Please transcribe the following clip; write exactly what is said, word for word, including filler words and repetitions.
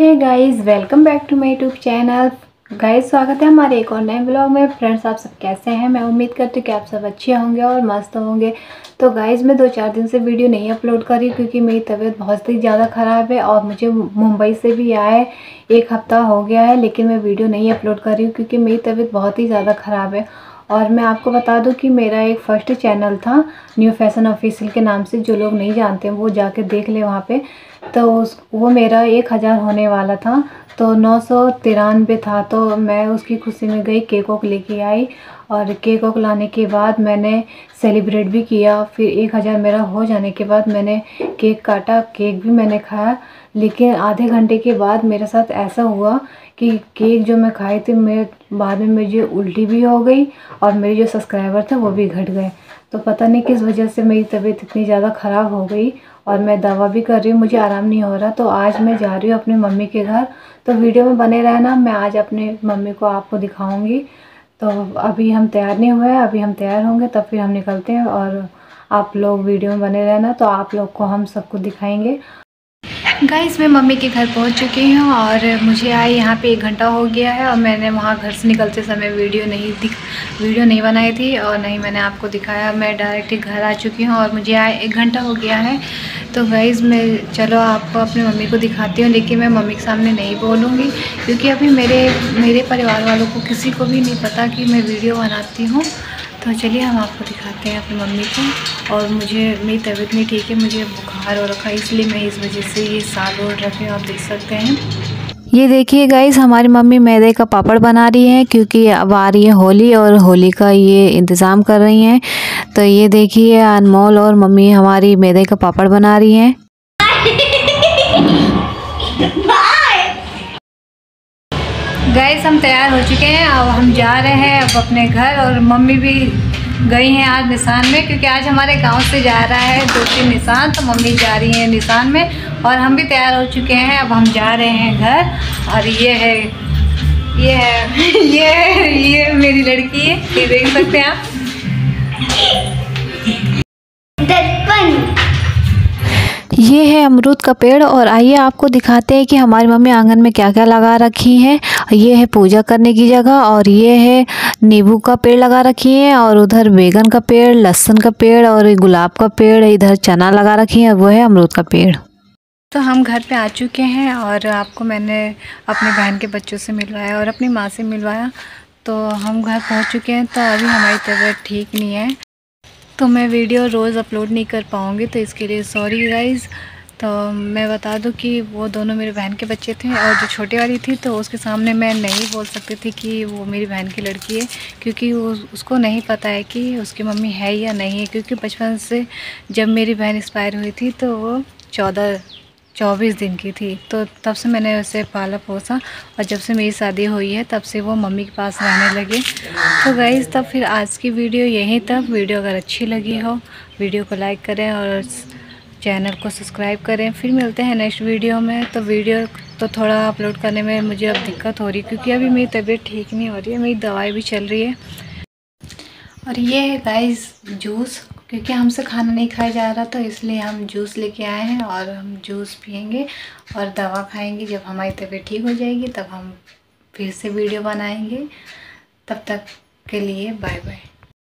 Hey guys, welcome back to my YouTube channel. Guys स्वागत है हमारे एक और नए व्लॉग में। फ्रेंड्स, आप सब कैसे हैं? मैं उम्मीद करती हूँ कि आप सब अच्छे होंगे और मस्त होंगे। तो गाइस, मैं दो चार दिन से वीडियो नहीं अपलोड कर रही क्योंकि मेरी तबीयत बहुत ही ज़्यादा ख़राब है और मुझे मुंबई से भी आए एक हफ़्ता हो गया है, लेकिन मैं वीडियो नहीं अपलोड कर रही हूँ क्योंकि मेरी तबीयत बहुत ही ज़्यादा ख़राब है। और मैं आपको बता दूं कि मेरा एक फ़र्स्ट चैनल था न्यू फैशन ऑफिशियल के नाम से, जो लोग नहीं जानते वो जाके देख ले वहाँ पे। तो उस वो मेरा एक हज़ार होने वाला था, तो नौ सौ तिरानवे था। तो मैं उसकी खुशी में गई, केक ओक लेके आई और केक ओक लाने के बाद मैंने सेलिब्रेट भी किया। फिर एक हज़ार मेरा हो जाने के बाद मैंने केक काटा, केक भी मैंने खाया। लेकिन आधे घंटे के बाद मेरे साथ ऐसा हुआ कि केक जो मैं खाई थी, मेरे बाद में मुझे उल्टी भी हो गई और मेरे जो सब्सक्राइबर थे वो भी घट गए। तो पता नहीं किस वजह से मेरी तबीयत इतनी ज़्यादा ख़राब हो गई और मैं दवा भी कर रही हूँ, मुझे आराम नहीं हो रहा। तो आज मैं जा रही हूँ अपनी मम्मी के घर, तो वीडियो में बने रहना। मैं आज अपने मम्मी को आपको दिखाऊँगी। तो अभी हम तैयार नहीं हुए हैं, अभी हम तैयार होंगे तब फिर हम निकलते हैं और आप लोग वीडियो में बने रहना। तो आप लोग को हम सबको दिखाएँगे। गाइस, मैं मम्मी के घर पहुंच चुकी हूं और मुझे आए यहाँ पे एक घंटा हो गया है और मैंने वहाँ घर से निकलते समय वीडियो नहीं दिख वीडियो नहीं बनाई थी और नहीं मैंने आपको दिखाया। मैं डायरेक्ट घर आ चुकी हूं और मुझे आए एक घंटा हो गया है। तो गाइस, मैं चलो आपको अपनी मम्मी को दिखाती हूँ, लेकिन मैं मम्मी के सामने नहीं बोलूँगी क्योंकि अभी मेरे मेरे परिवार वालों को किसी को भी नहीं पता कि मैं वीडियो बनाती हूँ। तो चलिए हम आपको दिखाते हैं अपनी मम्मी को। और मुझे मेरी तबीयत नहीं ठीक है, मुझे बुखार हो रखा है, इसलिए मैं इस वजह से ये साल ओढ़ रखी हूँ। आप देख सकते हैं। ये देखिए गाइस, हमारी मम्मी मैदे का पापड़ बना रही हैं क्योंकि अब आ रही है होली और होली का ये इंतज़ाम कर रही हैं। तो ये देखिए अनमोल और मम्मी हमारी मैदे का पापड़ बना रही हैं। गाइस, हम तैयार हो चुके हैं और हम जा रहे हैं अब अपने घर। और मम्मी भी गई हैं आज निशान में क्योंकि आज हमारे गांव से जा रहा है दो तीन निशान, तो मम्मी जा रही हैं निशान में और हम भी तैयार हो चुके हैं। अब हम जा रहे हैं घर। और ये है ये है ये है, ये है मेरी लड़की है, ये देख सकते हैं आप। दर्पण ये है अमरूद का पेड़। और आइए आपको दिखाते हैं कि हमारी मम्मी आंगन में क्या क्या लगा रखी हैं। ये है पूजा करने की जगह और ये है नींबू का पेड़ लगा रखी है और उधर बैगन का पेड़, लहसुन का पेड़ और गुलाब का पेड़, इधर चना लगा रखी है और वो है अमरूद का पेड़। तो हम घर पे आ चुके हैं और आपको मैंने अपने बहन के बच्चों से मिलवाया और अपनी माँ से मिलवाया। तो हम घर पहुँच चुके हैं। तो अभी हमारी तबीयत ठीक नहीं है तो मैं वीडियो रोज़ अपलोड नहीं कर पाऊँगी, तो इसके लिए सॉरी गाइज़। तो मैं बता दूं कि वो दोनों मेरे बहन के बच्चे थे और जो छोटे वाली थी तो उसके सामने मैं नहीं बोल सकती थी कि वो मेरी बहन की लड़की है क्योंकि वो उसको नहीं पता है कि उसकी मम्मी है या नहीं है। क्योंकि बचपन से जब मेरी बहन एक्सपायर हुई थी तो वो चौदह चौबीस दिन की थी, तो तब से मैंने उसे पाला पोसा। और जब से मेरी शादी हुई है तब से वो मम्मी के पास रहने लगे। तो गाइज़, तब फिर आज की वीडियो यहीं तक। वीडियो अगर अच्छी लगी हो वीडियो को लाइक करें और चैनल को सब्सक्राइब करें। फिर मिलते हैं नेक्स्ट वीडियो में। तो वीडियो तो थोड़ा अपलोड करने में मुझे अब दिक्कत हो रही क्योंकि अभी मेरी तबीयत ठीक नहीं हो रही है, मेरी दवाई भी चल रही है। और ये है गाइज़ जूस, क्योंकि हमसे खाना नहीं खाया जा रहा तो इसलिए हम जूस लेके आए हैं और हम जूस पियेंगे और दवा खाएंगे। जब हमारी तबीयत ठीक हो जाएगी तब हम फिर से वीडियो बनाएंगे। तब तक के लिए बाय बाय।